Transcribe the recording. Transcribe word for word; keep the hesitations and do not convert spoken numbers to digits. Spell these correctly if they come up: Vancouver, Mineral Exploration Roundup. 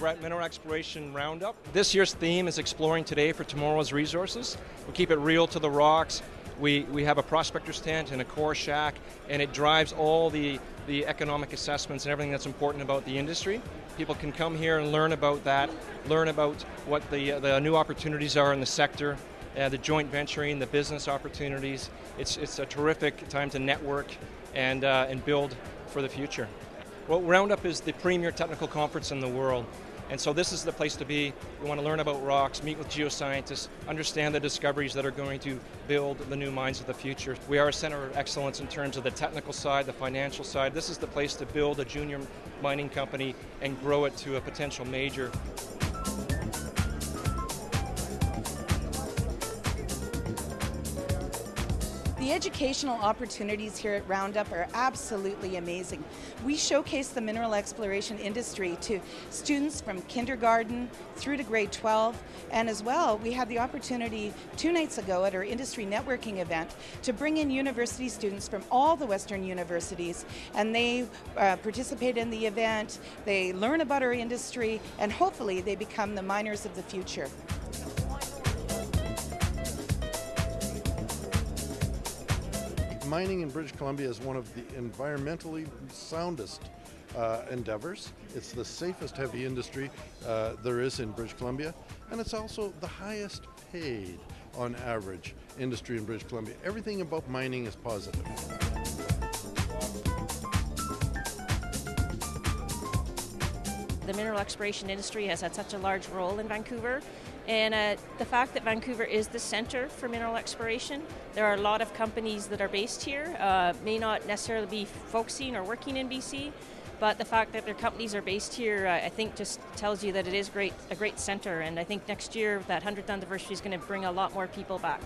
We're at Mineral Exploration Roundup. This year's theme is exploring today for tomorrow's resources. We keep it real to the rocks. We, we have a prospector's tent and a core shack, and it drives all the, the economic assessments and everything that's important about the industry. People can come here and learn about that, learn about what the, the new opportunities are in the sector, uh, the joint venturing, the business opportunities. It's, it's a terrific time to network and, uh, and build for the future. Well, Roundup is the premier technical conference in the world. And so this is the place to be. We want to learn about rocks, meet with geoscientists, understand the discoveries that are going to build the new mines of the future. We are a center of excellence in terms of the technical side, the financial side. This is the place to build a junior mining company and grow it to a potential major. The educational opportunities here at Roundup are absolutely amazing. We showcase the mineral exploration industry to students from kindergarten through to grade twelve, and as well we had the opportunity two nights ago at our industry networking event to bring in university students from all the Western universities, and they uh, participate in the event, they learn about our industry, and hopefully they become the miners of the future. Mining in British Columbia is one of the environmentally soundest uh, endeavors. It's the safest heavy industry uh, there is in British Columbia, and it's also the highest paid on average industry in British Columbia. Everything about mining is positive. The mineral exploration industry has had such a large role in Vancouver. And uh, the fact that Vancouver is the center for mineral exploration, there are a lot of companies that are based here, uh, may not necessarily be focusing or working in B C, but the fact that their companies are based here, uh, I think just tells you that it is great, a great center. And I think next year that one hundredth anniversary is going to bring a lot more people back.